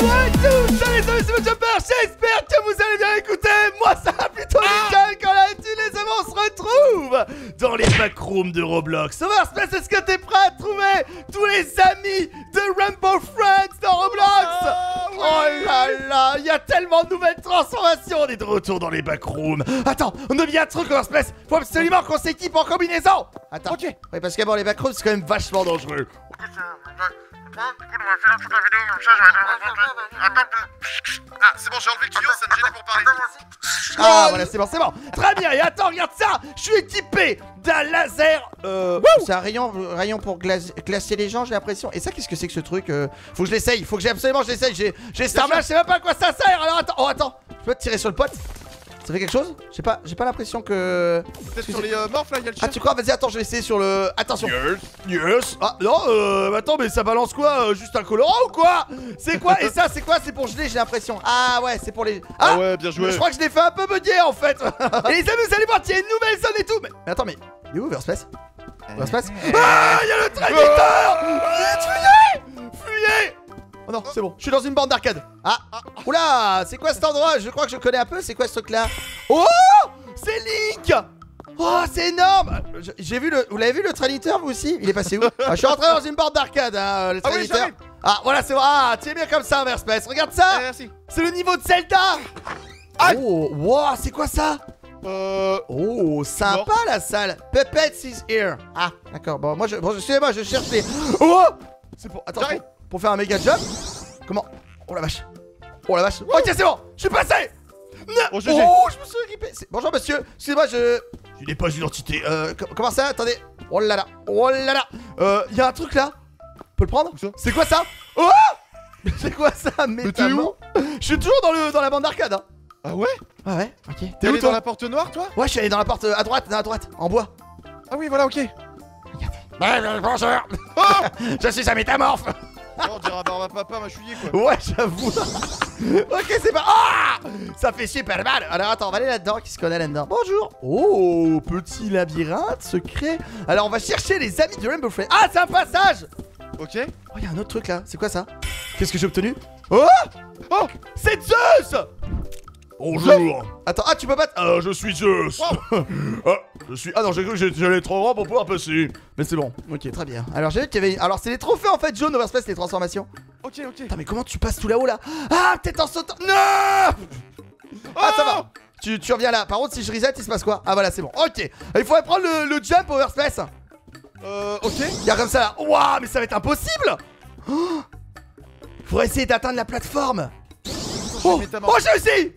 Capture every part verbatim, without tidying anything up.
Bonjour à tous, salut, salut, c'est mon Jumper, j'espère que vous allez bien écouter. Moi ça va plutôt nickel quand là-dessus les amis, on se retrouve dans les backrooms de Roblox. Overspace, est-ce que t'es prêt à trouver tous les amis de Rainbow Friends dans Roblox? Oh, oui. Oh là là, il y a tellement de nouvelles transformations, on est de retour dans les backrooms. Attends, on a mis un truc Overspace, faut absolument qu'on s'équipe en combinaison. Attends, okay. Oui, parce que bon, les backrooms c'est quand même vachement dangereux. Ah, c'est bon, j'ai enlevé le tuyau, ça me gênait pour parler. Ah, voilà, c'est bon, c'est bon. Très bien, et attends, regarde ça. Je suis équipé d'un laser. Euh, c'est un rayon, rayon pour glacer les gens, j'ai l'impression. Et ça, qu'est-ce que c'est que ce truc? euh, Faut que je l'essaye, faut que j'ai absolument je l'essaye. J'ai Starman, je sais même pas à quoi ça sert. Alors attends, oh attends, je peux te tirer sur le pote? Ça fait quelque chose? J'ai pas, j'ai pas l'impression que... Peut-être sur les euh, morphes là, y'a le chien. Ah tu crois? Vas-y, attends, je vais essayer sur le... Attention. Yes, yes. Ah non, euh, attends, mais ça balance quoi? euh, Juste un colorant ou quoi? C'est quoi? Et ça, c'est quoi? C'est pour geler, j'ai l'impression. Ah ouais, c'est pour les... Ah, ah ouais, bien joué. Je crois que je l'ai fait un peu bugger en fait. Et les amis, vous allez voir, il y a une nouvelle zone et tout. Mais, mais attends, mais... Il est où Verspace? Verspace? Ah, il y a le Train Eater. Fuyez, fuyez. Oh non, c'est bon, je suis dans une bande d'arcade. Ah, ah. Oula, c'est quoi cet endroit? Je crois que je connais un peu, c'est quoi ce truc là? Oh, c'est Link. Oh, c'est énorme. J'ai vu le... Vous l'avez vu le Train Eater vous aussi? Il est passé où? Ah, je suis rentré dans une bande d'arcade, hein, le Train ah, oui, Eater. Ah, voilà, c'est bon. Ah, tu es bien comme ça, Overspace. Regarde ça. Merci. C'est le niveau de Zelda. Ah. Oh, wow, c'est quoi ça? Euh... Oh, sympa bon. La salle. Puppets is here. Ah, d'accord, bon, moi je... Bon, excusez-moi, je cherche les... Oh, c'est pour... Attends, pour faire un méga jump. Comment? Oh la vache. Oh la vache. Ouh. Ok, c'est bon. Je suis passé. Oh, je, oh, je me suis grippé. Bonjour monsieur. Excusez-moi, je... Je n'ai pas d'identité. Euh, comment ça? Attendez. Oh là là. Oh là là. Euh, y a un truc là. On peut le prendre? C'est quoi ça? Oh, c'est quoi ça? Mais t'es où? Je suis toujours dans, le, dans la bande d'arcade. Hein. Ah ouais? Ah ouais. Ok. T'es allé dans la porte noire toi? Ouais, je suis allé dans la porte euh, à droite, dans la droite, en bois. Ah oui, voilà, ok. Regardez. Bonjour. Oh. Je suis un métamorphe. On dirait un barbe à papa, m'a chouillé quoi. Ouais, j'avoue. Ok, c'est pas... Ah, ça fait super mal. Alors attends, on va aller là-dedans. Qu'est-ce qu'on a là-dedans? Bonjour. Oh, petit labyrinthe secret. Alors on va chercher les amis de Rainbow Friends. Ah, c'est un passage. Ok. Oh, y'a un autre truc là. C'est quoi ça? Qu'est-ce que j'ai obtenu? Oh, oh, c'est Zeus. Bonjour. Attends, ah tu peux pas... Euh, je suis Zeus. Wow. Ah, je suis... Ah non, j'ai cru que j'allais trop grand pour pouvoir passer. Mais c'est bon. Ok, très bien. Alors j'ai vu qu'il y avait... Alors c'est les trophées en fait, jaune, Overspace, les transformations. Ok, ok. Putain, mais comment tu passes tout là-haut là? Ah, peut-être en sautant... Non. Oh. Ah, ça va. Tu, tu reviens là. Par contre, si je reset, il se passe quoi? Ah voilà, c'est bon. Ok. Il faudrait prendre le, le jump, Overspace. Euh, ok. Il y a comme ça là. Waouh, mais ça va être impossible. Oh. Faut essayer d'atteindre la plateforme. Oh, oh j'ai réussi.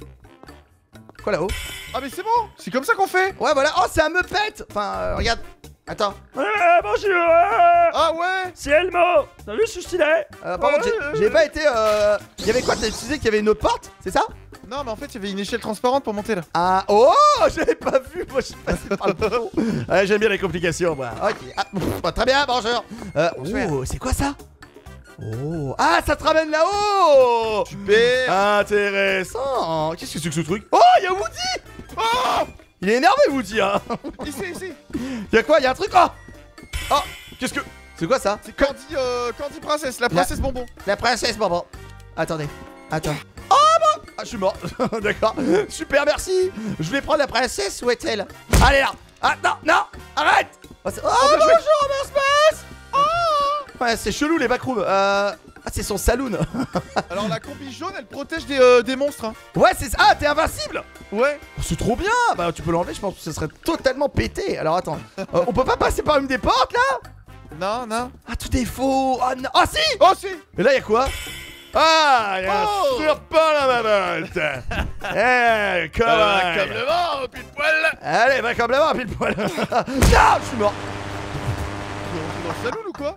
Quoi là-haut? Ah mais c'est bon, c'est comme ça qu'on fait. Ouais voilà, oh c'est un meupette. Enfin euh, regarde, attends. Ouais, bonjour. Ah ouais, c'est Elmo. Salut, je suis stylé. Euh, par contre ouais, j'ai pas été... Euh... Il y avait quoi? T'as utilisé qu'il y avait une autre porte, c'est ça? Non mais en fait il y avait une échelle transparente pour monter là. Ah oh, j'avais pas vu, moi je suis passé par le fond. Ouais, j'aime bien les complications moi. Ok, ah, bon, très bien, bonjour. Euh, oh, c'est quoi ça? Oh, ah ça te ramène là-haut. Super. Intéressant. Qu'est-ce que c'est que ce truc? Oh, y'a Woody. Oh, il est énervé Woody hein. Ici, ici. Y'a quoi? Y'a un truc? Oh, oh, qu'est-ce que... C'est quoi ça? C'est Candy, euh, Candy Princess, la princesse la... bonbon. La princesse bonbon. Attendez, attends. Oh bah ah, je suis mort. D'accord. Super, merci. Je vais prendre la princesse, où est-elle? Allez là. Ah non, non, arrête. Oh, oh, oh bonjour, Overspace. Ouais, c'est chelou les backrooms. Euh... Ah, c'est son saloon. Alors, la combi jaune, elle protège des, euh, des monstres. Hein. Ouais, c'est ça. Ah, t'es invincible. Ouais. Oh, c'est trop bien. Bah, tu peux l'enlever, je pense que ce serait totalement pété. Alors, attends. euh, on peut pas passer par une des portes là? Non, non. Ah, tout est faux. Oh, non. Ah, si. Oh, si. Et là, y'a quoi? Ah, y'a oh un surpain là, ma botte. Eh, comme le vent, au pile poil. Allez, bah, comme le vent, au pile poil. Non, je suis mort. T'es dans le saloon ou quoi?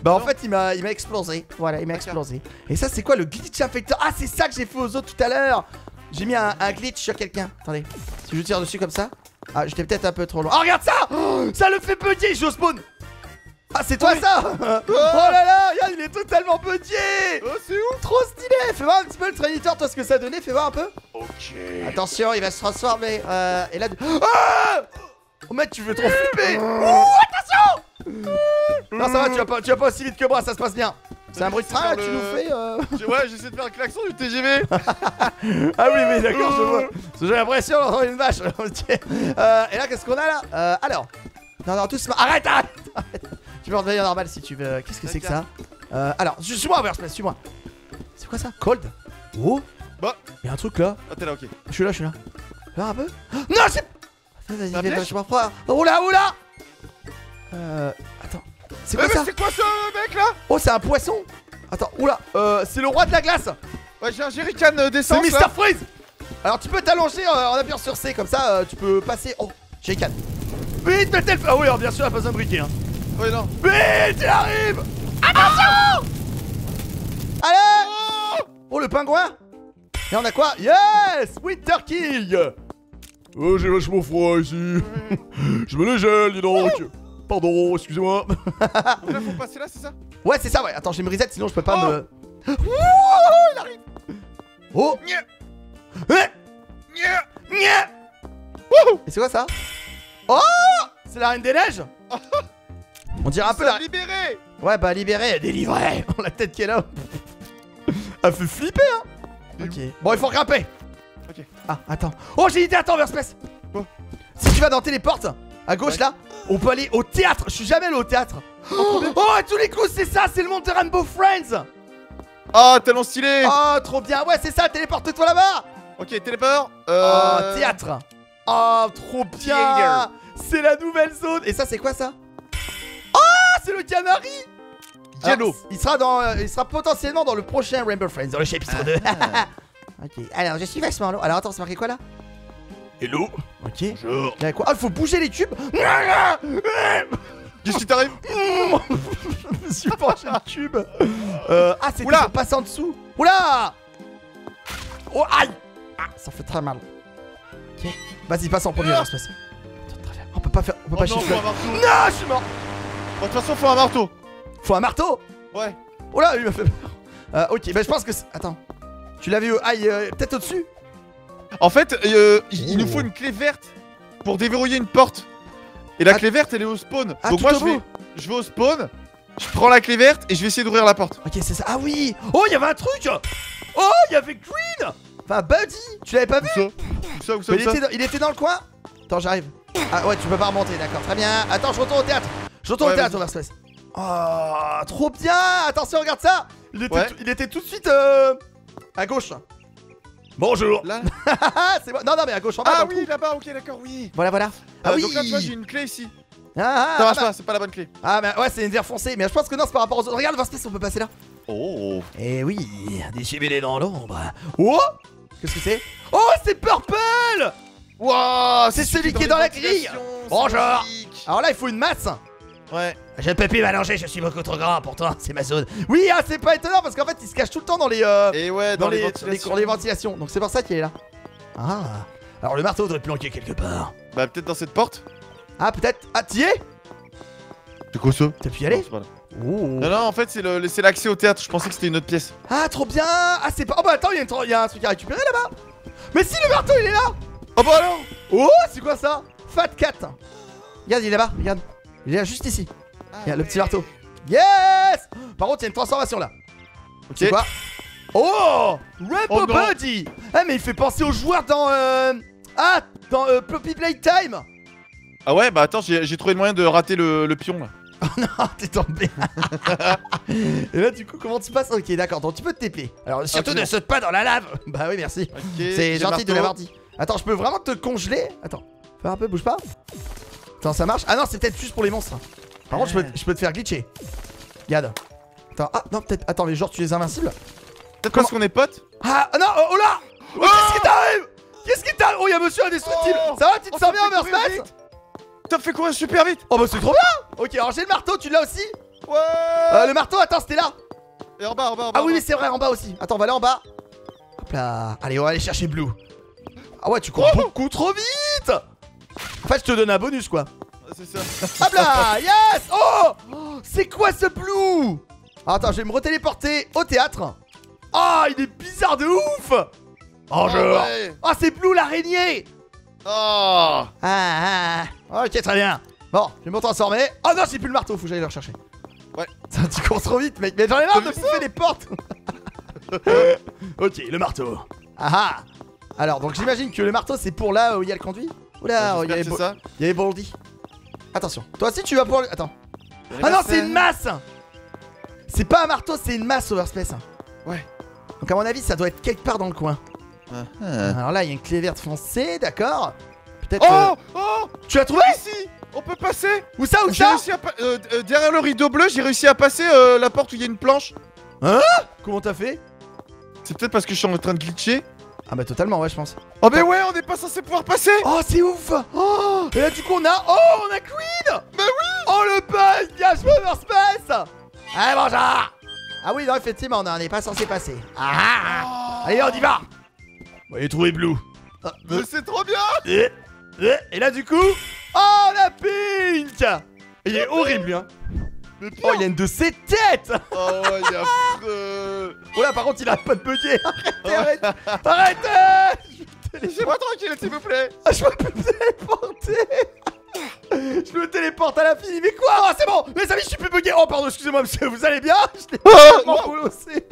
Bah non. En fait il m'a il m'a explosé. Voilà, il m'a explosé. Et ça c'est quoi le glitch infecteur? Ah c'est ça que j'ai fait aux autres tout à l'heure. J'ai mis un, un glitch sur quelqu'un. Attendez, si je tire dessus comme ça. Ah j'étais peut-être un peu trop loin. Oh regarde ça. Oh, ça le fait petit, je spawn. Ah c'est toi oui. Ça oh, oh là là, regarde il est totalement petit. Oh c'est où? Trop stylé. Fais voir un petit peu le Train Eater, toi ce que ça donnait, fais voir un peu. Ok. Attention il va se transformer euh, et là... Ah oh mec tu veux trop flipper. Oh attention. Non ça va, tu vas pas, tu vas pas aussi vite que moi, ça se passe bien. C'est un bruit de train que tu nous fais euh... Ouais, j'essaie de faire le klaxon du T G V. Ah oui, mais d'accord, je vois. J'ai l'impression d'entendre une vache. euh, et là, qu'est-ce qu'on a là euh, alors. Non, non, tous. Arrête, arrête, arrête. Tu peux redevenir normal si tu veux. Qu'est-ce que c'est que ça euh, alors, suis-moi, Overspace, suis-moi. C'est quoi ça? Cold? Oh. Bah. Y'a un truc là. Ah, t'es là, ok. Je suis là, je suis là. Là, un peu. Non, c'est. Vas-y, vas-y, vas-y, je m'en prends. Oula, oula. Euh. Attends. C'est quoi ça? C'est quoi ce mec là? Oh, c'est un poisson. Attends, oula. Euh, c'est le roi de la glace. Ouais, j'ai un jerrycan d'essence. C'est Mister Freeze. Alors, tu peux t'allonger en appuyant sur C comme ça, tu peux passer. Oh, jerrycan. Vite, mettez le. Ah oui, bien sûr, il a pas besoin de briquet. Oui, non. Vite, il arrive. Attention. Allez. Oh, le pingouin. Et on a quoi? Yes! Winter King! Oh, j'ai vachement froid ici. Je me le gèle, dis donc. Pardon, excusez-moi. Là, faut passer là, c'est ça? Ouais, c'est ça, ouais. Attends, j'ai me reset, sinon je peux pas oh. me... Wouh, il arrive. Oh. Et c'est quoi ça? Oh. C'est la Reine des Neiges. On dirait un peu la... libérée. Ouais, bah libérée, délivrée. La tête qu'elle a. Elle fait flipper, hein. Ok. Bon, il faut grimper. Ok. Ah, attends. Oh, j'ai une idée. Attends, Overspace. Oh. Si tu vas dans téléporte, à gauche ouais. là, on peut aller au théâtre. Je suis jamais allé au théâtre. Oh, oh, à tous les coups, c'est ça. C'est le monde de Rambo Friends. Oh, tellement stylé. Oh, trop bien. Ouais, c'est ça. Téléporte-toi là-bas. Ok, téléport. Euh... Oh, théâtre. Oh, trop bien. C'est la nouvelle zone. Et ça, c'est quoi ça? Oh, c'est le Diamari. Diano. Alors, il sera dans, euh, il sera potentiellement dans le prochain Rainbow Friends, dans le chapitre deux. Ok. Alors je suis vachement lourd. Alors attends, c'est marqué quoi là? Hello. Ok. Bonjour. Il y a quoi? Ah, faut bouger les tubes. Qu'est-ce qui t'arrive? Je me suis penché le tube. euh, ah, c'est pour passer en dessous. Oula. Oh aïe. Ah, ça fait très mal. Ok. Vas-y, passe en premier. Attends, on peut pas faire, on peut oh, pas chiffrer. Non, je suis mort. De toute façon, faut un marteau. Faut un marteau? Ouais. Oh là, il m'a fait peur. Euh, ok, bah je pense que c'est... Attends. Tu l'avais eu... Aïe, euh, peut-être au-dessus? En fait, euh, il, il nous faut une clé verte pour déverrouiller une porte. Et la ah, clé verte, elle est au spawn. Ah, donc moi, je vais, je vais au spawn, je prends la clé verte et je vais essayer d'ouvrir la porte. Ok, c'est ça. Ah oui. Oh, il y avait un truc. Oh, il y avait Green. Enfin, Buddy. Tu l'avais pas vu? Où ça, où ça, où ça, où ça? Il était dans, il était dans le coin. Attends, j'arrive. Ah ouais, tu peux pas remonter, d'accord. Très bien. Attends, je retourne au théâtre. Je retourne ouais, au théâtre, Overspace. Oh, trop bien. Attention, regarde ça. Il était, ouais. il était tout de suite euh, à gauche. Bonjour. Là. C'est moi. Non, non, mais à gauche en bas. Ah oui, là-bas, ok, d'accord, oui. Voilà, voilà. Ah euh, oui. Donc là, tu vois, j'ai une clé ici. Ah, ah, ça marche ah, pas, bah. C'est pas la bonne clé. Ah, mais ouais, c'est une verre foncée. Mais je pense que non, c'est par rapport aux autres. Regarde, Verspace, on peut passer là. Oh. Eh oui, déchimelé dans l'ombre. Oh. Qu'est-ce que c'est? Oh, c'est Purple. Wow, c'est celui qui est dans la grille. Bonjour. Alors là, il faut une masse. Ouais. Je ne peux plus m'allonger, je suis beaucoup trop grand pour toi, c'est ma zone. Oui, ah, c'est pas étonnant parce qu'en fait il se cache tout le temps dans les euh, et ouais, dans, dans les, les, ventilations. Les, les ventilations. Donc c'est pour ça qu'il est là. Ah. Alors le marteau doit être planqué quelque part. Bah peut-être dans cette porte. Ah peut-être. Ah t'y es? C'est quoi ça? T'as pu y aller? Non, non, non, en fait c'est l'accès au théâtre, je pensais que c'était une autre pièce. Ah trop bien. Ah c'est pas... Oh bah attends, il y, y a un truc à récupérer là-bas. Mais si le marteau il est là. Oh bah alors. Oh c'est quoi ça? Fat Cat. Regarde, il est là-bas, regarde. Il est là juste ici. Ah il y a ouais. Le petit marteau. Yes. Par contre, il y a une transformation là. Ok. C'est quoi? Oh Rambo oh, Buddy. Ah mais il fait penser aux joueurs dans euh... Ah dans euh, Ploppy Playtime. Ah ouais bah attends, j'ai trouvé le moyen de rater le, le pion là. Oh non, t'es tombé. Et là du coup comment tu passes? Ok d'accord, donc tu peux te t'épeler. Alors surtout okay, ne bon. Saute pas dans la lave. Bah oui merci okay, c'est gentil de l'avoir dit. Attends, je peux vraiment te congeler? Attends, fais un peu, bouge pas. Attends, ça marche? Ah non, c'est peut-être juste pour les monstres. Par contre, je peux, je peux te faire glitcher. Regarde. Attends, ah non, peut-être. Attends, mais genre, tu es invincible? Peut-être parce qu'on est potes? Ah non, oh, oh là oh, oh. Qu'est-ce qui t'arrive? Qu'est-ce qui t'arrive? Oh, y'a monsieur indestructible oh. Ça va, tu te oh, sens bien, Overspace? T'as fait courir super vite. Oh bah, c'est trop bien. Ok, alors j'ai le marteau, tu l'as aussi? Ouais euh, le marteau, attends, c'était là. Et en bas, en bas, en bas. Ah oui, mais c'est vrai, en bas aussi. Attends, on va aller en bas. Hop là. Allez, on va aller chercher Blue. Ah ouais, tu cours oh. beaucoup trop vite. En fait, je te donne un bonus, quoi. C'est ça. Hop là. Yes. Oh, oh. C'est quoi ce blue? Attends, je vais me re-téléporter au théâtre. Oh, il est bizarre de ouf. Oh, je... ouais. Oh, c'est Blue l'araignée. Oh. Ah, ah. Ok, très bien. Bon, je vais me transformer. Oh non, j'ai plus le marteau, faut que j'aille le rechercher. Ouais. Tu cours trop vite, mec. Mais j'en ai marre de bouffer les portes. Ok, le marteau. Ah ah. Alors, donc j'imagine que le marteau, c'est pour là où il y a le conduit. Oula, il y avait Baldi. Attention, toi aussi, tu vas pouvoir. Attends. Ah non, c'est une masse. C'est pas un marteau, c'est une masse, Overspace. Ouais. Donc, à mon avis, ça doit être quelque part dans le coin. Uh-huh. Alors là, il y a une clé verte foncée, d'accord. Peut-être. Oh, euh... oh. Tu l'as trouvé? Ici. On peut passer. Où ça? Où ça? Réussi à euh, euh, derrière le rideau bleu, j'ai réussi à passer euh, la porte où il y a une planche. Hein? Comment t'as fait? C'est peut-être parce que je suis en train de glitcher. Ah bah totalement, ouais, je pense. Oh mais ouais, on n'est pas censé pouvoir passer. Oh, c'est ouf. Oh. Et là du coup on a... Oh, on a Queen. Mais oui. Oh le buzz. Bien joué, Verspace. Allez, bonjour. Ah oui, non, effectivement, on n'est pas censé passer. Ah. Oh. Allez, on y va. Bah, il est trouvé Blue. Ah. Mais c'est trop bien. Et, et là du coup... Oh la Pink. Il est horrible, hein. Oh, il a une de ses têtes. Oh ouais, il est affreux. Oh là, par contre, il a pas de bugger. Arrêtez, arrêtez. Arrêtez. Laissez-moi tranquille, s'il vous plaît. Ah, je peux me téléporter. Je me téléporte à l'infini. Mais quoi? Oh, c'est bon. Les amis, je suis plus bugué. Oh, pardon, excusez-moi, monsieur. Vous allez bien? Je l'ai vraiment bolossé.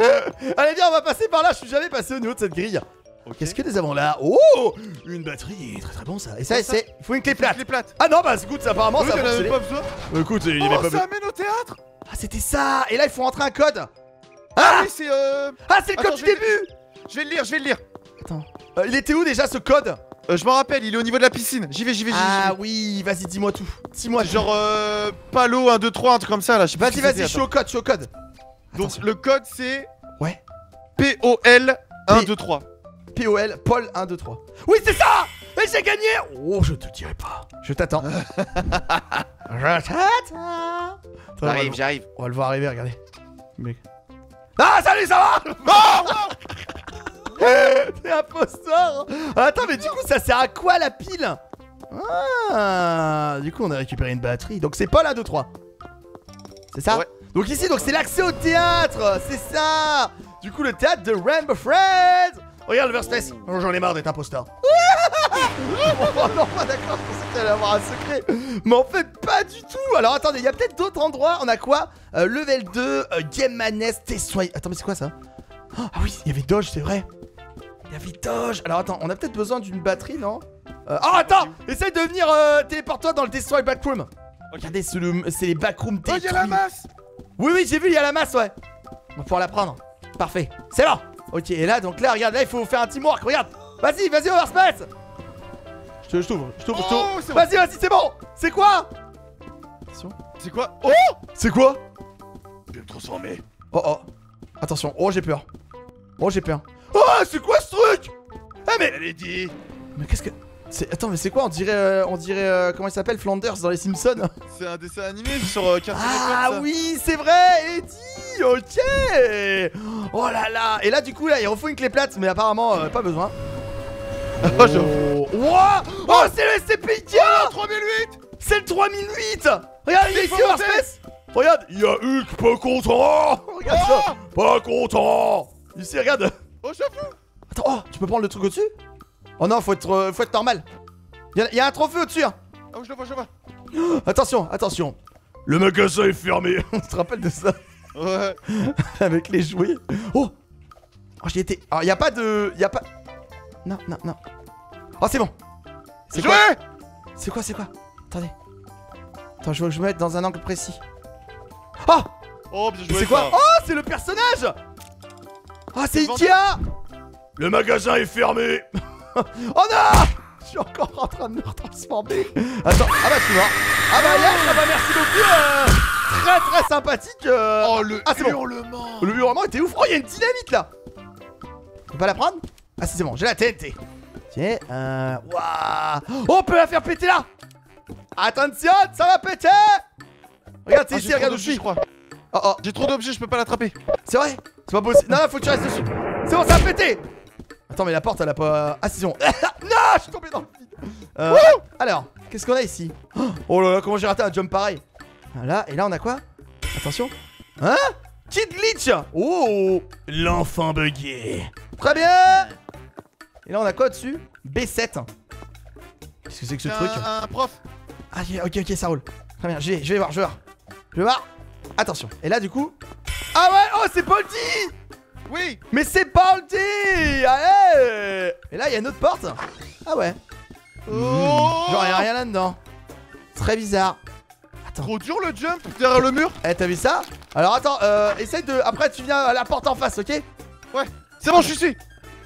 Allez, bien, on va passer par là. Je suis jamais passé au niveau de cette grille. Okay. Qu'est-ce que nous avons là? Oh, une batterie, très très bon ça. Et ça, c'est... Il faut une clé plate. Une clé plate. Ah non, bah écoute, apparemment oui, ça a fonctionné. Écoute, il y avait pas besoin. Oh, ça amène au théâtre. Ah, c'était ça. Et là, il faut rentrer un code. Ah, ah oui, c'est euh... Ah, c'est le code. Attends, du début. Je vais le lire, je vais le lire. Attends. Euh, il était où déjà ce code? euh, Je m'en rappelle, il est au niveau de la piscine. J'y vais, j'y vais, j'y vais. Ah oui, vas-y, dis-moi tout. Dis-moi. Genre, euh... Palo un, deux, trois, un truc comme ça là. Vas-y, vas-y, je suis au code, je suis au code. Donc, le code c'est... Ouais. P O L un, deux, trois. P O L, Paul un, deux, trois. Oui, c'est ça. Et j'ai gagné. Oh, je te dirai pas. Je t'attends. Je t'attends. J'arrive, j'arrive. On va le voir arriver, regardez. Mec. Ah, salut, ça va? Non. T'es imposteur. Attends, mais du coup, ça sert à quoi la pile? Ah, du coup, on a récupéré une batterie. Donc, c'est Paul un, deux, trois. C'est ça? Ouais. Donc, ici, donc c'est l'accès au théâtre. C'est ça. Du coup, le théâtre de Rainbow Friends. Regarde le Verspace, oh, j'en ai marre d'être imposteur. Oh non, pas d'accord, je pensais que t'allais avoir un secret. Mais en fait, pas du tout. Alors attendez, il y a peut-être d'autres endroits. On a quoi? euh, Level deux, euh, Game Madness, T S Y. Attends, mais c'est quoi ça? Oh, ah oui, il y avait Doge, c'est vrai. Il y avait Doge. Alors attends, on a peut-être besoin d'une batterie, non? euh, Oh attends, essaye de venir, euh, téléporte-toi dans le T S Y Backroom. Okay. Regardez, c'est le, les Backroom T S Y. Oh, il y a la masse. Oui, oui, j'ai vu, il y a la masse, ouais. On va pouvoir la prendre. Parfait, c'est bon. Ok, et là, donc là, regarde, là, il faut faire un teamwork, regarde. Vas-y, vas-y, Overspace. Je t'ouvre, je t'ouvre, oh, je t'ouvre. Vas-y, vas-y, c'est bon. C'est quoi? Attention. C'est quoi? Oh. C'est quoi? Je vais me transformer. Oh, oh. Attention, oh, j'ai peur. Oh, j'ai peur. Oh, c'est quoi ce truc? Ah, mais... Elle est dit. Mais qu'est-ce que... Attends, mais c'est quoi? On dirait, euh, on dirait euh, comment il s'appelle, Flanders dans les Simpsons. C'est un dessin animé sur euh, Cartoon Network. Ah oui, c'est vrai, Eddie. Ok. Oh là là. Et là, du coup, là, il refaut une clé plate, mais apparemment, euh, pas besoin. Oh, oh, wow. Oh, c'est le S C P I K. Oh, trois mille huit. C'est le trois mille huit. Regarde, il est ici, Overspace. Regarde, il y a Hulk, pas content. Regarde oh. Ça, pas content. Ici, regarde. Oh, chapeau. Attends, oh, tu peux prendre le truc au-dessus? Oh non, faut être, euh, faut être normal. Y'a y a un trophée au-dessus, hein. Ah oui, je le vois, je le vois. Oh, attention, attention. Le magasin est fermé. On se rappelle de ça? Ouais. Avec les jouets. Oh. Oh, j'y étais. Alors, y'a pas de... Y'a pas... Non, non, non. Oh, c'est bon. C'est quoi? C'est quoi, c'est quoi? Attendez. Attends, je veux que je me mette dans un angle précis. Oh. Oh, bien joué. C'est quoi? Oh, c'est le personnage. Oh, c'est Ikea. Le magasin est fermé. Oh non! Je suis encore en train de me transformer. Attends, ah bah je suis mort. Ah bah yes, ah bah merci beaucoup. Euh, très très sympathique. Euh... Oh le ah, hurlement. Bon. Le hurlement était ouf. Oh, il y a une dynamite là. On peut pas la prendre? Ah si, c'est bon, j'ai la T N T. Tiens, euh... Waouh. Oh, on peut la faire péter là. Attention, ça va péter. Regarde, c'est ah, ici, regarde où je suis, je crois. Oh oh, j'ai trop d'objets, je peux pas l'attraper. C'est vrai? C'est pas possible. Non, faut que tu restes dessus. C'est bon, ça a pété. Attends, mais la porte elle a pas... Ah si, c'est bon. Non, je suis tombé dans le vide. euh, Alors, qu'est-ce qu'on a ici? Oh là là, comment j'ai raté un jump pareil. Voilà, et là on a quoi? Attention. Hein? Kid glitch. Oh, l'enfant bugué. Très bien. Et là on a quoi dessus? B sept. Qu'est-ce que c'est que ce truc? Un prof. Ah ok, ok, ça roule. Très bien, je vais, je vais voir, je vais voir. Je vais voir. Attention. Et là, du coup... Ah ouais. Oh, c'est Baldi. Oui. Mais c'est Baldi. Allez. Et là, il y a une autre porte. Ah ouais. Oh. Mmh. Genre, il n'y a rien là-dedans. Très bizarre. Attends. Trop dur le jump derrière le mur. Eh, t'as vu ça? Alors, attends. Euh, essaye de... Après, tu viens à la porte en face, ok? Ouais. C'est bon, je suis ici.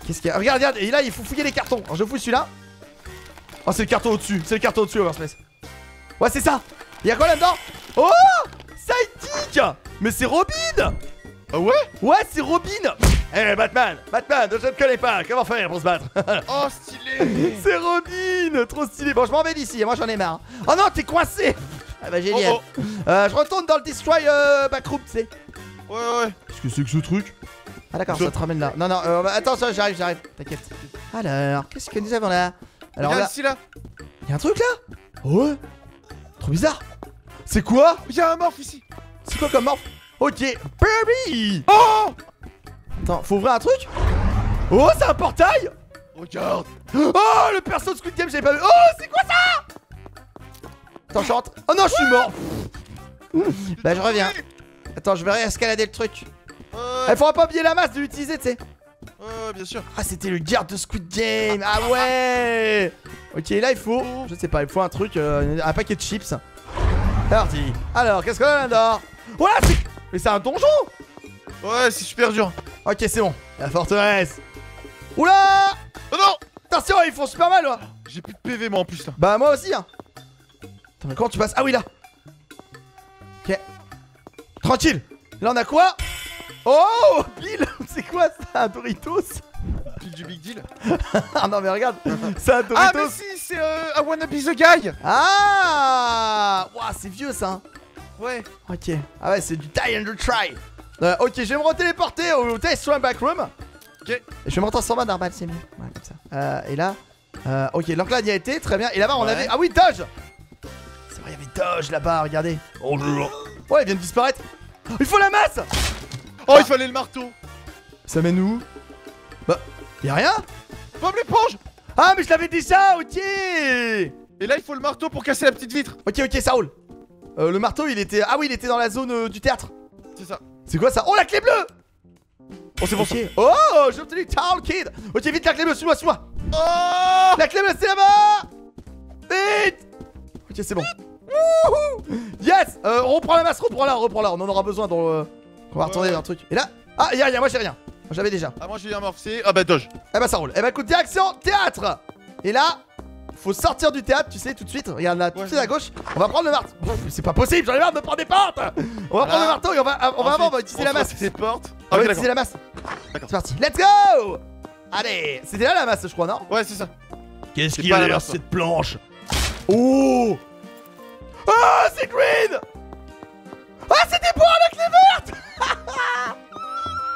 Qu'est-ce qu'il y a? Regarde, regarde. Et là, il faut fouiller les cartons. Alors, je fouille celui-là. Oh, c'est le carton au-dessus. C'est le carton au-dessus, Overspace. Ouais, c'est ça. Il y a quoi là-dedans? Oh, sidekick. Mais c'est Robin. Ah ouais? Ouais, c'est Robin. Eh hey, Batman, Batman, je ne connais pas. Comment faire pour se battre? Oh, stylé. C'est Robin. Trop stylé. Bon, je m'en vais d'ici. Moi, j'en ai marre. Oh non, t'es coincé. Ah bah, génial. Oh, oh. Euh, je retourne dans le Destroy euh, Backroom, tu sais. Ouais, ouais. Qu'est-ce que c'est que ce truc? Ah d'accord, je... ça te ramène là. Non, non, euh, attends, ça, j'arrive, j'arrive. T'inquiète. Alors, qu'est-ce que nous avons là? Alors là... Ici, là. Y'a un truc là? Oh. Trop bizarre. C'est quoi? Y'a un morph ici. C'est quoi comme morph? Ok. Baby. Oh. Attends, faut ouvrir un truc. Oh, c'est un portail. Regarde. Oh, le perso de Squid Game, j'avais pas vu. Oh, c'est quoi ça? Attends, je rentre. Oh non, je suis mort. Bah, je reviens. Attends, je vais réescalader le truc. Euh... Il faudra pas oublier la masse de l'utiliser, tu sais. Euh, bien sûr. Ah, c'était le garde de Squid Game. Ah ouais. Ok, là il faut, je sais pas, il faut un truc, euh, un paquet de chips. Parti. Alors, qu'est-ce qu'on a là-dedans? Voilà, c'est... Mais c'est un donjon. Ouais, c'est super dur. Ok, c'est bon. La forteresse. Oula. Oh non. Attention, ils font super mal, là. J'ai plus de P V, moi, en plus, là. Bah, moi aussi, hein. Attends, mais comment tu passes? Ah oui, là. Ok. Tranquille. Là, on a quoi? Oh, Bill, c'est quoi ça? Un Doritos? Bill du Big Deal? Ah non, mais regarde, c'est un Doritos. Ah, mais si, c'est euh, I Wanna Be The Guy. Ah. Ouah, c'est vieux ça. Ouais. Ok. Ah ouais, c'est du Die and Retry. euh, Ok, je vais me re-téléporter au test sur un backroom. Ok. Et je vais me transformer en normal, c'est mieux. Ouais, comme ça. Euh, et là euh, ok, donc là, il y a été, très bien. Et là-bas, ouais, on avait... Ah oui, Doge. C'est vrai, il y avait Doge là-bas, regardez. Bonjour. Ouais, il vient de disparaître. Il faut la masse. Oh, ah, il fallait le marteau. Ça mène où? Bah, y'a rien. Pomme l'éponge. Ah, mais je l'avais déjà, ok. Et là, il faut le marteau pour casser la petite vitre. Ok, ok, ça roule. Euh, le marteau, il était... Ah oui, il était dans la zone euh, du théâtre. C'est ça. C'est quoi ça? Oh, la clé bleue. Oh, c'est bon, okay. Ça. Oh, j'ai obtenu Town Kid. Ok, vite, la clé bleue, suis-moi, suis-moi. Oh. La clé bleue, c'est là-bas. Vite. Ok, c'est bon. Wouhou. Yes. euh, On reprend la masse, reprends-la, reprends-la. On en aura besoin dans le... On va retourner dans un truc. Et là, ah, y'a rien, moi j'ai rien. J'avais déjà. Ah, moi j'ai un morphé. Ah, bah, doge. Eh bah, ça roule. Eh bah, écoute, direction théâtre. Et là, faut sortir du théâtre, tu sais, tout de suite. Regarde là, tout de suite à gauche. On va prendre le marteau. C'est pas possible, j'en ai marre de me prendre des portes. On va prendre le marteau et on va avant, on va utiliser la masse. On va utiliser la masse. C'est parti. Let's go. Allez, c'était là la masse, je crois, non? Ouais, c'est ça. Qu'est-ce qu'il y a derrière cette planche? Oh. Oh, c'est Green. Ah, c'était pour la clé verte.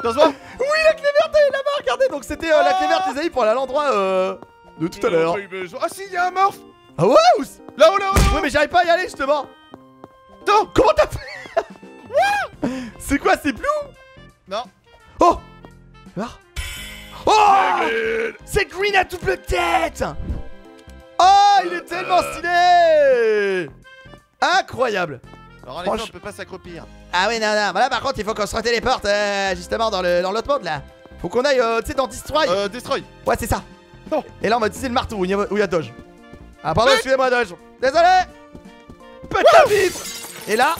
Oui, la clé verte elle est là-bas, regardez. Donc c'était euh, ah, la clé verte les amis pour aller à l'endroit euh, de tout à l'heure. Ah si, il y a un morph. Ah ouais, où? Là-haut, là-haut, là-haut. Ouais, mais j'arrive pas à y aller justement. Non, comment t'as fait? C'est quoi, c'est Blue? Non. Oh. Oh, c'est Green à double tête. Oh, il est tellement stylé. Incroyable. Alors en effet, on peut pas s'accroupir. Ah oui, non, non, voilà, par contre il faut qu'on se re-téléporte euh, justement dans l'autre mode là. Faut qu'on aille, euh, tu sais, dans Destroy. Euh, Destroy. Ouais, c'est ça. Non. Et là on m'a dit c'est le marteau où il y, y a Doge. Ah pardon, excusez-moi Doge. Désolé. Putain vivre. Et là,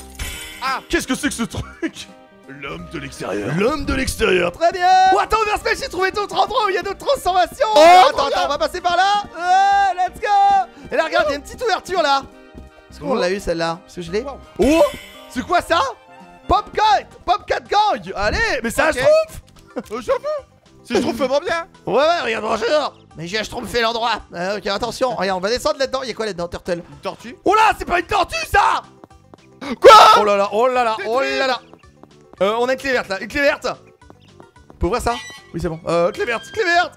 ah, qu'est-ce que c'est que ce truc? L'homme de l'extérieur. L'homme de l'extérieur, très bien. Oh attends, Overspace, j'ai trouvé d'autres endroits où il y a d'autres transformations. Oh, oh attends, attends, on va passer par là. Ouais, let's go. Et là regarde, il y a une petite ouverture là. Est-ce qu'on l'a eu celle-là? Est-ce que je l'ai? Oh, c'est quoi ça? Popcat, Popcat Gang. Allez, mais c'est un schtroumpf. Si je trouve vraiment bien. Ouais, ouais, regarde, bonjour. Mais j'ai un schtroumpf l'endroit. Ok, attention, regarde, on va descendre là-dedans. Y'a quoi là-dedans? Turtle. Une tortue. Oh là, c'est pas une tortue ça. Quoi? Oh là là, oh là là, oh là là. On a une clé verte là, une clé verte. On peut ouvrir ça? Oui, c'est bon. Euh, clé verte, clé verte.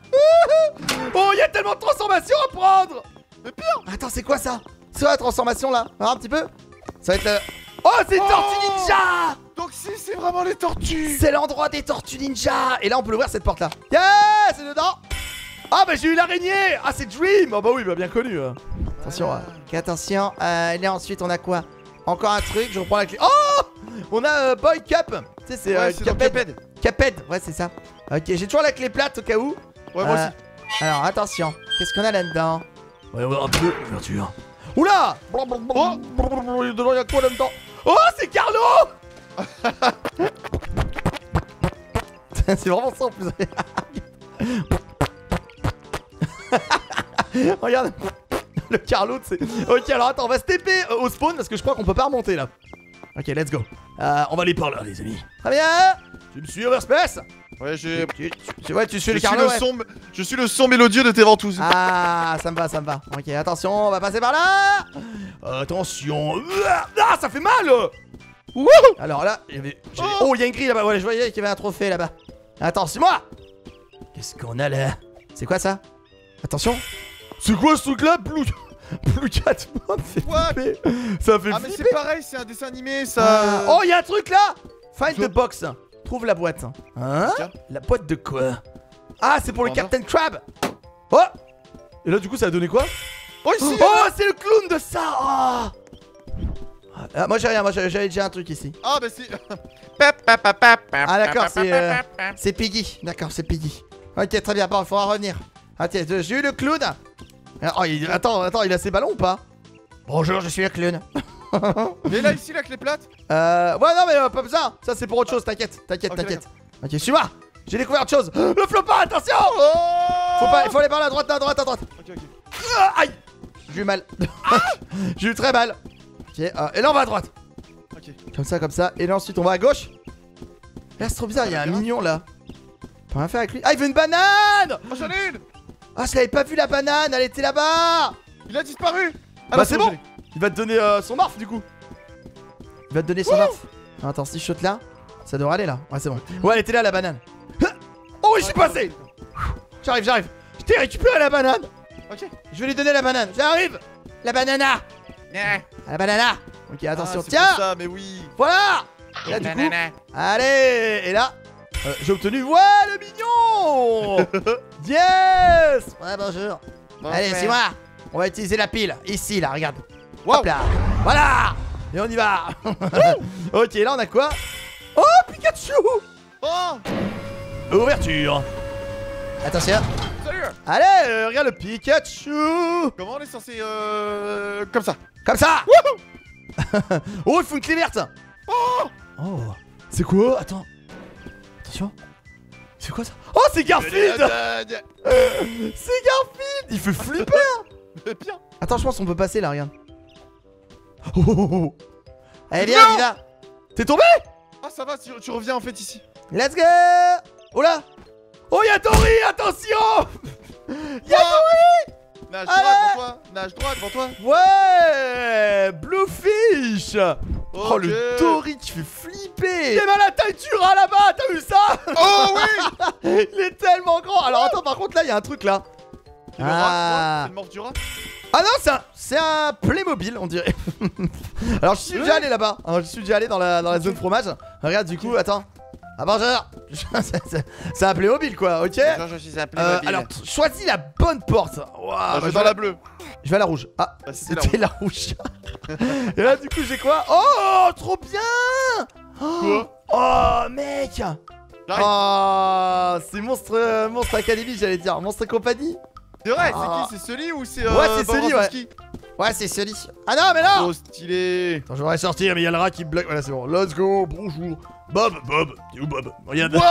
Oh, y'a tellement de transformations à prendre. Mais pire. Attends, c'est quoi ça? C'est la transformation là, ah, un petit peu. Ça va être le... Oh, c'est une oh tortue ninja. Donc si, c'est vraiment les tortues. C'est l'endroit des tortues ninja. Et là, on peut ouvrir cette porte là. Yeah, c'est dedans. Ah bah j'ai eu l'araignée. Ah, c'est Dream. Ah bah oui, bah bien connu. Euh. Attention, euh... Okay, attention. Euh, et là ensuite, on a quoi? Encore un truc, je reprends la clé. Oh, On a euh, Boy Cap. Tu sais, c'est ouais, euh, Caped. Caped, ouais, c'est ça. Ok, j'ai toujours la clé plate au cas où. Ouais, euh, moi aussi. Alors, attention. Qu'est-ce qu'on a là-dedans? On va voir un peu l'ouverture. Oula! Oh! Il y a quoi là-dedans? Oh, c'est Carlo! C'est vraiment ça en plus. Regarde le Carlo, c'est. Ok, alors attends, on va se T P euh, au spawn parce que je crois qu'on peut pas remonter là. Ok, let's go. Euh, on va aller par là, les amis. Très bien. Tu me suis, Overspace? Ouais, j'ai. Tu, tu, tu, ouais, tu suis je le Carlo. Suis le ouais. Son... Je suis le son mélodieux de tes ventouses. Ah, ça me va, ça me va. Ok, attention, on va passer par là. Euh, attention. Ah, ça fait mal. Wouhou. Alors là, il y avait. Oh, il y a une grille là-bas. Ouais, je voyais qu'il y avait un trophée là-bas. Attention-moi. Qu'est-ce qu'on a là? C'est quoi ça? Attention. C'est quoi ce truc là? Blue... Blue Cat Mom, fait flipper. Ça fait ah flipper. Mais c'est pareil, c'est un dessin animé ça. Ah. Oh, il y a un truc là. Find the box. Trouve la boîte. Hein? La boîte de quoi? Ah, c'est pour le Captain Crab. Oh. Et là du coup ça a donné quoi? Oh, ici. Oh, c'est le clown de ça. Oh. Ah, moi j'ai rien, moi j'avais déjà un truc ici. Ah bah c'est... Ah d'accord, c'est euh, c'est Piggy. D'accord, c'est Piggy. Ok, très bien, bon, il faudra revenir. Attends, j'ai eu le clown. Oh, il... Attends, attends, il a ses ballons ou pas? Bonjour, je suis le clown. Mais là ici la clé plate. Euh... Ouais, non mais euh, pas besoin. Ça c'est pour autre chose, t'inquiète, t'inquiète, okay, t'inquiète. Ok, suis-moi. J'ai découvert autre chose. Le flopin, attention. Faut pas... Faut aller par là, à droite, à droite, à droite. Ok, ok. Ah, aïe. J'ai eu mal. J'ai eu très mal. Okay, euh, et là on va à droite. Ok. Comme ça, comme ça. Et là ensuite on va à gauche. Là c'est trop bizarre, il y a un mignon là. Pas rien faire avec lui. Ah, il veut une banane. Oh, j'en ai une. Ah, je l'avais pas vu la banane, elle était là-bas. Il a disparu. Ah, bah c'est bon. Il va te donner euh, son morph du coup. Il va te donner son morph. Attends, si je saute là, ça devrait aller là. Ouais, c'est bon. Ouais, elle était là la banane. Oh oui, je suis passé. J'arrive, j'arrive. Je t'ai récupéré la banane. Ok. Je vais lui donner la banane. J'arrive. La banana. À la banana. Ok, attention, ah, tiens ça, mais oui. Voilà. Et là, du coup, allez. Et là, euh, j'ai obtenu... Ouais, le mignon. Yes. Ouais, bonjour. Bon, allez, c'est moi. On va utiliser la pile. Ici, là, regarde. Wow. Hop là. Voilà. Et on y va. Ok, là, on a quoi? Oh, Pikachu. Oh. Ouverture. Attention. Allez, euh, regarde le Pikachu. Comment on est censé... Euh... Comme ça. Comme ça. Oh, il faut une clé verte. Oh, oh. C'est quoi? Attends. Attention. C'est quoi ça? Oh, c'est Garfield. C'est Garfield. Il fait flipper. C'est pire. Attends, je pense qu'on peut passer là, regarde. Oh, oh, oh. Allez, viens, on y va. T'es tombé? Ah, ça va, tu, tu reviens en fait ici. Let's go. Oh là. Oh, y'a Tori, attention. Y'a Tori. Nage droit devant toi. Nage droit devant toi. Ouais. Bluefish. Okay. Oh, le Tori qui fait flipper. Il est mal à la taille du rat là-bas, t'as vu ça? Oh oui. Il est tellement grand. Alors attends, par contre là, y'a un truc là. Ah. C'est le morph du rat. Ah non, c'est un, un Playmobil, on dirait. Alors je suis oui. déjà allé là-bas. Je suis déjà allé dans la, dans la zone fromage. Regarde, du coup, okay. attends. Ah bonjour. C'est un Playmobil quoi, ok. Bonjour, je suis un Playmobil. Euh, alors choisis la bonne porte. Wow, ah, je vais dans la bleue. Je vais à la rouge. Ah, bah, c'était la rouge. La rouge. Et là du coup j'ai quoi? Oh, trop bien. Quoi? Oh mec. Oh, c'est Monstre euh, Monstre Academy, j'allais dire Monstre Compagnie. C'est vrai, ah. C'est qui? C'est celui ou c'est euh, Ouais c'est celui ouais. Ouais, c'est celui. Ah non mais là. Trop stylé. Attends, je voudrais sortir mais y'a le rat qui me bloque. Voilà, c'est bon. Let's go. Bonjour. Bob, Bob, t'es où Bob? Regarde. Wow,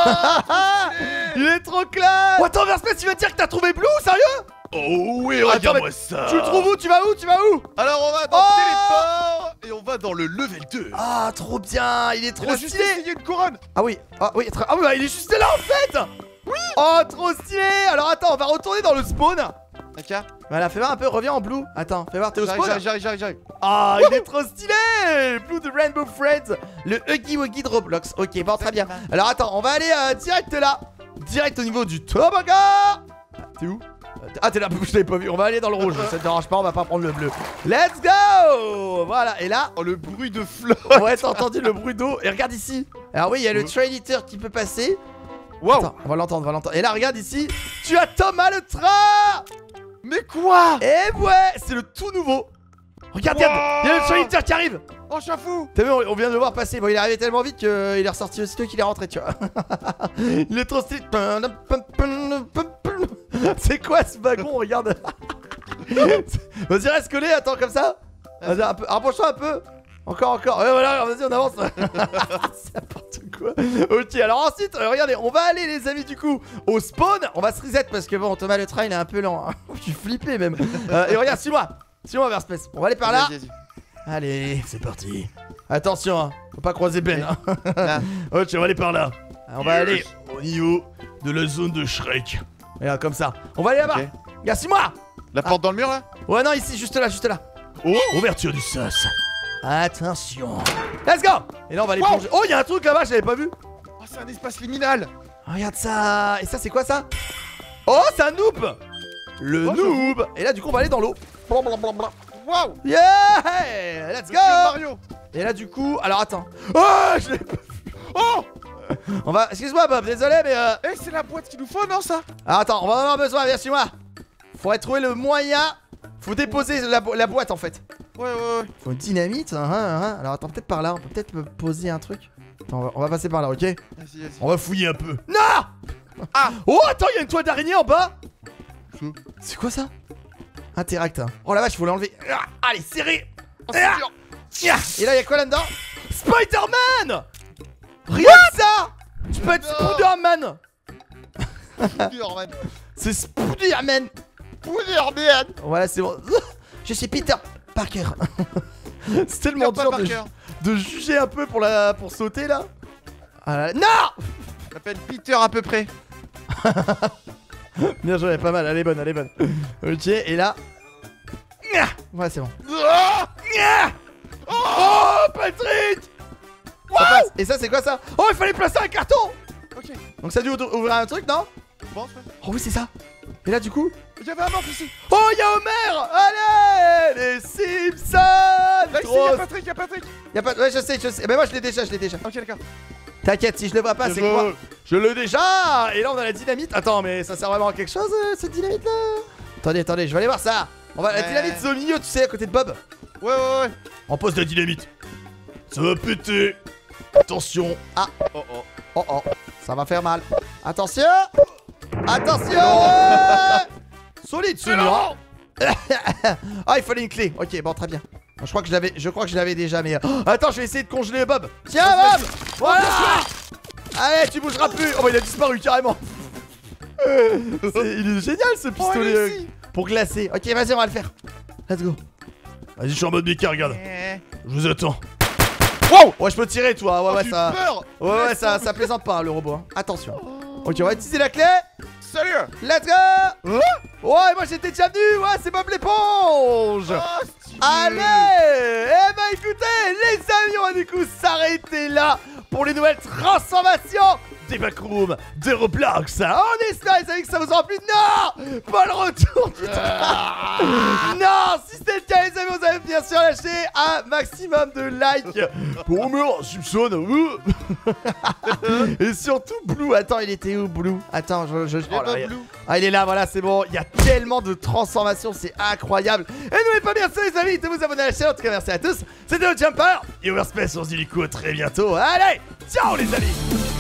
il est trop classe. Attends, Overspes, tu veux dire que t'as trouvé Blue? Sérieux? Oh oui, regarde-moi ça. Tu le trouves où? Tu vas où? Tu vas où? Alors on va dans oh le téléport. Et on va dans le level deux. Ah, trop bien. Il est trop il a stylé. Juste essayé une couronne. Ah oui, ah oui, très... ah, oui bah, il est juste là en fait. Oui. Oh, trop stylé. Alors attends, on va retourner dans le spawn. Ok. Voilà, fais voir un peu, reviens en Blue. Attends, fais voir, t'es au spawn. J'arrive, j'arrive, j'arrive. Ah, il est trop stylé. Blue de Rainbow Friends. Le Huggy Wuggy de Roblox. Ok, bon, très bien. Alors attends, on va aller euh, direct là. Direct au niveau du toboggan. Ah, t'es où? Ah, t'es là, je l'avais pas vu. On va aller dans le rouge. Ça te dérange pas, on va pas prendre le bleu. Let's go. Voilà, et là. Oh, le bruit de flotte. Ouais, t'as entendu le bruit d'eau. Et regarde ici. Alors oui, il y a le Train Eater qui peut passer. Wow. Attends, on va l'entendre, on va l'entendre. Et là, regarde ici. Tu as Thomas le train. Mais quoi? Eh ouais, c'est le tout nouveau. Regarde, wow. Regarde, il y a le Train Eater qui arrive. Oh, On s'en fout. T'as vu, on vient de le voir passer. Bon, il est arrivé tellement vite qu'il est ressorti aussitôt qu'il est rentré, tu vois. Il est trop stylé. C'est quoi ce wagon? Regarde. Vas-y, reste collé, attends, comme ça. Vas-y, rapproche-toi un peu. Encore, encore. Ouais, voilà, vas-y, on avance. C'est n'importe quoi. Ok, alors ensuite, regardez, on va aller, les amis, du coup, au spawn. On va se reset parce que bon, Thomas, le train, il est un peu lent. Hein. Je suis flippé, même. Euh, et regarde, suis-moi. Suis-moi, Verspace. On va aller par là. Allez, c'est parti. Attention, hein. Faut pas croiser Ben. Hein. Ok, on va aller par là. On va aller au niveau de la zone de Shrek. Regarde, comme ça. On va aller là-bas. Okay. Regarde, suis-moi. La porte ah. dans le mur, là? Ouais, non, ici, juste là, juste là. Oh, ouverture du sauce. Attention. Let's go. Et là on va aller wow. plonger. Oh, il y a un truc là-bas, j'avais pas vu. Oh, c'est un espace liminal. Oh, regarde ça. Et ça c'est quoi ça? Oh, c'est un noob. Le oh, noob. Et là du coup on va aller dans l'eau. Wow. Yeah. Let's go Mario. Et là du coup, alors attends. Oh, je l'ai pas vu. Oh. On va... Excuse-moi Bob, désolé mais euh... Eh, c'est la boîte qu'il nous faut, non ça? Ah, attends, on va en avoir besoin, viens chez moi. Faudrait trouver le moyen. Faut déposer la, bo la boîte en fait. Ouais, ouais, ouais. Faut une dynamite. Hein, hein, hein. Alors attends, peut-être par là. On peut peut-être me poser un truc. Attends, on va, on va passer par là, ok? Vas-y, vas-y. On va fouiller un peu. Non. Ah. Oh, attends, il y a une toile d'araignée en bas. C'est quoi ça? Interact. Hein. Oh la vache, faut l'enlever. Ah, allez, serré. Oh, ah. Tiens. Et là, il y a quoi là-dedans? Spider-Man. Rien que ça. Tu peux être Spooderman. Spooderman. C'est Spooderman. Spooderman. Voilà, c'est bon. Je suis Peter Parker. C'est tellement dur de, ju de juger un peu pour la pour sauter là. Ah là, là. Non. Ça s'appelle Peter à peu près. Bien joué, pas mal, elle est bonne, elle est bonne. Ok, et là. Ouais, c'est bon. Oh, Patrick. Wow. Ça passe. Et ça, c'est quoi ça? Oh, il fallait placer un carton. Ok. Donc ça a dû ouvrir un truc, non? Bon, oh oui, c'est ça. Et là, du coup, j'avais un morph ici. Oh, y'a Homer. Allez, les Simpsons. Là, ici, y'a Patrick, y'a Patrick. Y'a pas... Ouais, je sais, je sais. Mais moi, je l'ai déjà, je l'ai déjà. Ok, d'accord. T'inquiète, si je le vois pas, c'est quoi? Je l'ai déjà. Et là, on a la dynamite. Attends, mais ça sert vraiment à quelque chose, euh, cette dynamite-là? Attendez, attendez, je vais aller voir ça. On va... Ouais. La dynamite, c'est au milieu, tu sais, à côté de Bob. Ouais, ouais, ouais. On pose la dynamite. Ça va péter. Attention. Ah. Oh, oh. Oh, oh. Ça va faire mal. Attention. Attention. Solide celui-là. Ah, il fallait une clé. Ok, bon, très bien. Je crois que je l'avais, je crois que je l'avais déjà, mais... Oh, attends, je vais essayer de congeler Bob. Tiens, Bob. Voilà. Allez, tu bougeras plus. Oh, bah, il a disparu carrément. Il est génial ce pistolet euh, pour glacer. Ok, vas-y, on va le faire. Let's go. Vas-y, je suis en mode bécard, regarde. Je vous attends. Wow. Ouais, je peux tirer, toi. Ouais, oh, ouais, ça... ouais, ouais, ouais, ça, ça plaisante pas, le robot. Hein. Attention. Ok, on va utiliser la clé. Salut. Let's go. Ouais, oh, et moi j'étais déjà venu. Ouais, c'est Bob l'éponge. Oh, allez. Eh ben écoutez, les amis, on va du coup s'arrêter là pour les nouvelles transformations des backrooms de Roblox. On est là, les amis, que ça vous aura plu. Non, pas le retour du train. Non, si c'était le cas, les amis, vous avez bien sûr lâché un maximum de likes pour Homer Simpson. Et surtout Blue. Attends, il était où Blue? Attends, je... je, je... Oh, là, Blue. Ah, il est là, voilà, c'est bon. Il y a tellement de transformations, c'est incroyable. Et n'oubliez pas bien sûr, les amis, de vous abonner à la chaîne. En tout cas, merci à tous. C'était le Jumper et Overspace, on se dit du coup à très bientôt. Allez, ciao les amis.